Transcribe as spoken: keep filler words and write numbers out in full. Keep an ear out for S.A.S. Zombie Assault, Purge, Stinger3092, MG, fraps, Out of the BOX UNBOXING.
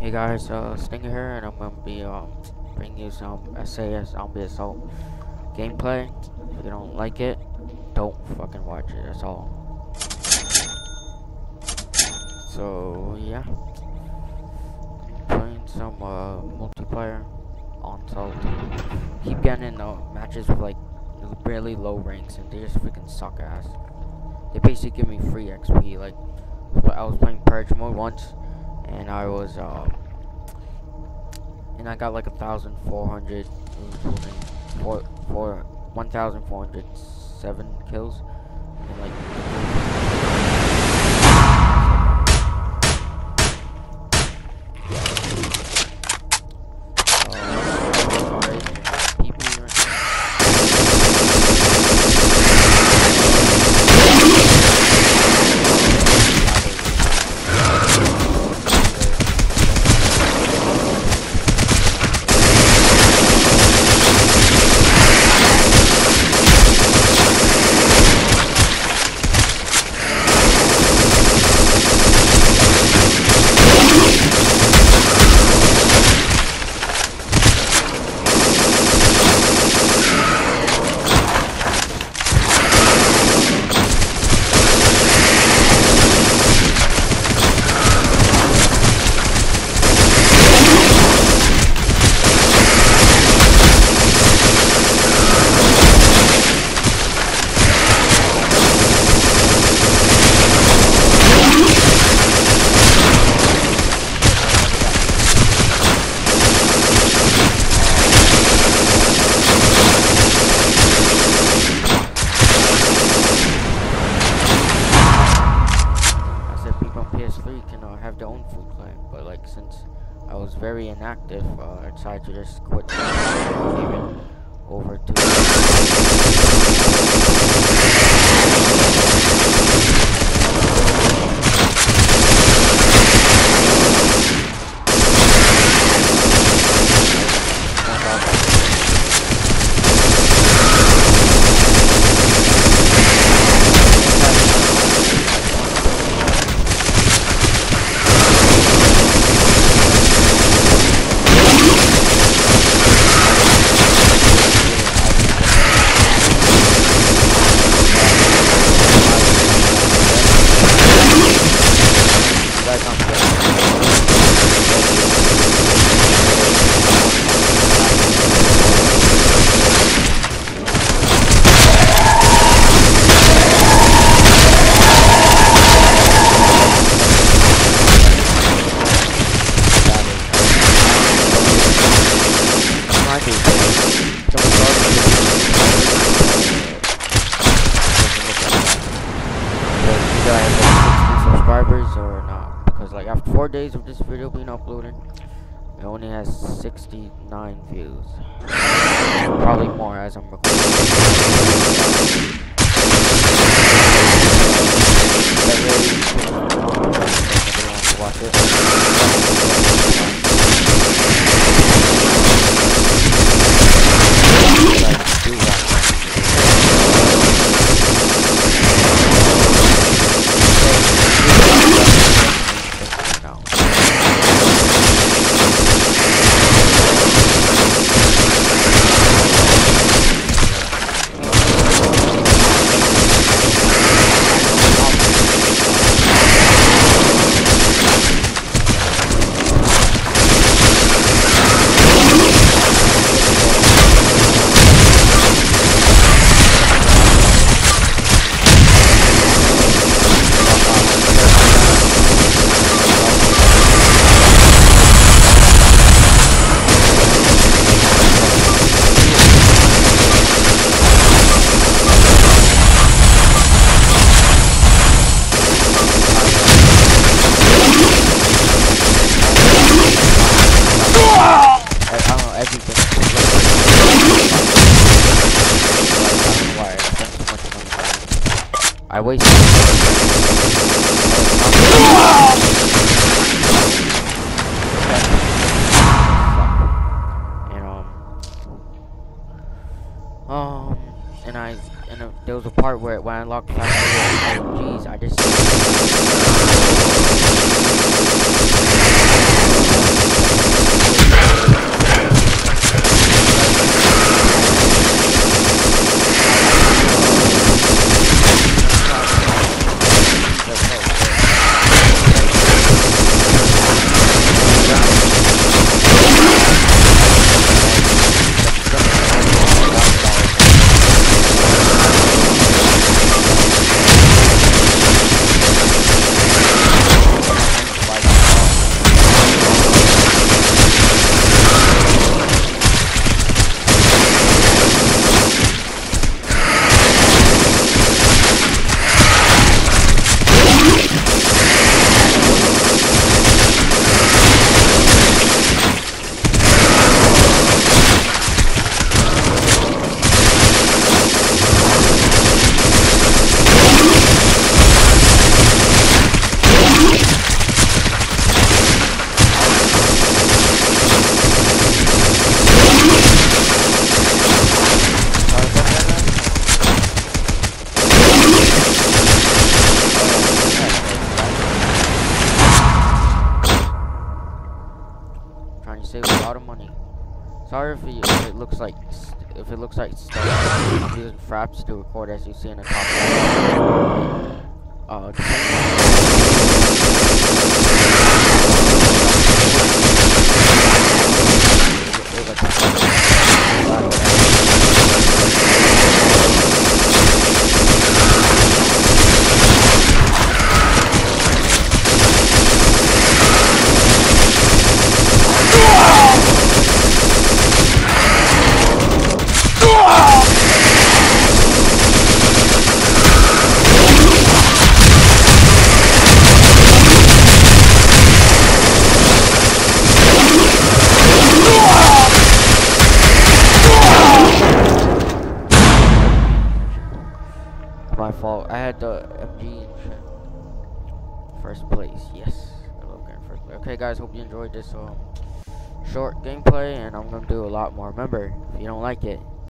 Hey guys, uh, Stinger here, and I'm gonna be um, bringing you some S A S Zombie Assault gameplay. If you don't like it, don't fucking watch it. That's all. So yeah, I'm playing some uh, multiplayer on Salt. Keep getting in the matches with like really low ranks, and they just freaking suck ass. They basically give me free X P. Like I was playing Purge mode once. And I was, um, and I got like a thousand four hundred, four, four, one thousand four hundred seven kills, and like. Since I was very inactive, uh, I decided to just quit even over to or not, because like after four days of this video being uploaded, it only has sixty-nine views, probably more as I'm recording. I wasted. And um, um, and I and uh, there was a part where when I locked the M Gs, I just. save a lot of money. Sorry if, you, if it looks like if it looks like stuff. I'm using Fraps to record, as you see in the top right. Uh, my fault. I had the M G first place. Yes, I love getting first place. Okay, guys, hope you enjoyed this um, short gameplay, and I'm gonna do a lot more. Remember, if you don't like it,